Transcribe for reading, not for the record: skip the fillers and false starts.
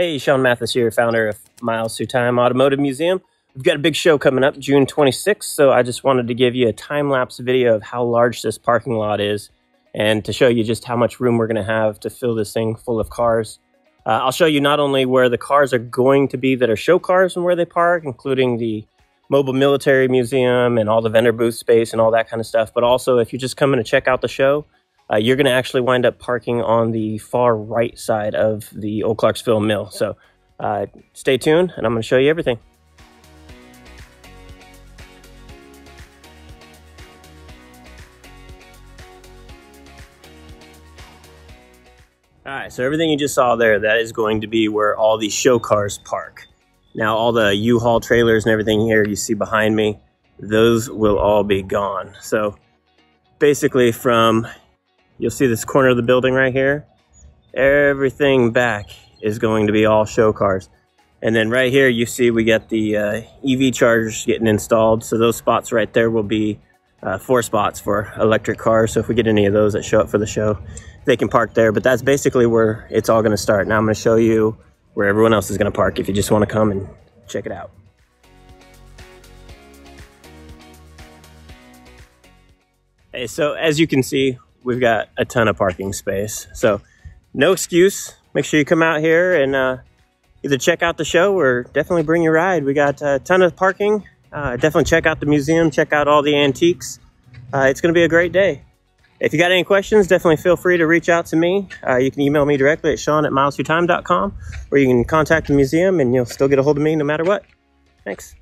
Hey, Sean Mathis here, founder of Miles Through Time Automotive Museum. We've got a big show coming up June 26th, so I just wanted to give you a time-lapse video of how large this parking lot is and to show you just how much room we're going to have to fill this thing full of cars. I'll show you not only where the cars are going to be that are show cars and where they park, including the Mobile Military Museum and all the vendor booth space and all that kind of stuff, but also if you're just coming to check out the show, you're going to actually wind up parking on the far right side of the Old Clarkesville Mill. So stay tuned and I'm going to show you everything. All right, so everything you just saw there, that is going to be where all these show cars park. Now all the U-Haul trailers and everything here you see behind me, those will all be gone. So basically you'll see this corner of the building right here. Everything back is going to be all show cars. And then right here, you see we got the EV chargers getting installed. So those spots right there will be 4 spots for electric cars. So if we get any of those that show up for the show, they can park there. But that's basically where it's all gonna start. Now I'm gonna show you where everyone else is gonna park if you just wanna come and check it out. Hey, so as you can see, we've got a ton of parking space, so no excuse. Make sure you come out here and either check out the show or definitely bring your ride. We got a ton of parking. Definitely check out the museum, check out all the antiques. It's going to be a great day. If you got any questions, definitely feel free to reach out to me. You can email me directly at sean@milesthroughtime.com, or you can contact the museum and you'll still get a hold of me no matter what. Thanks.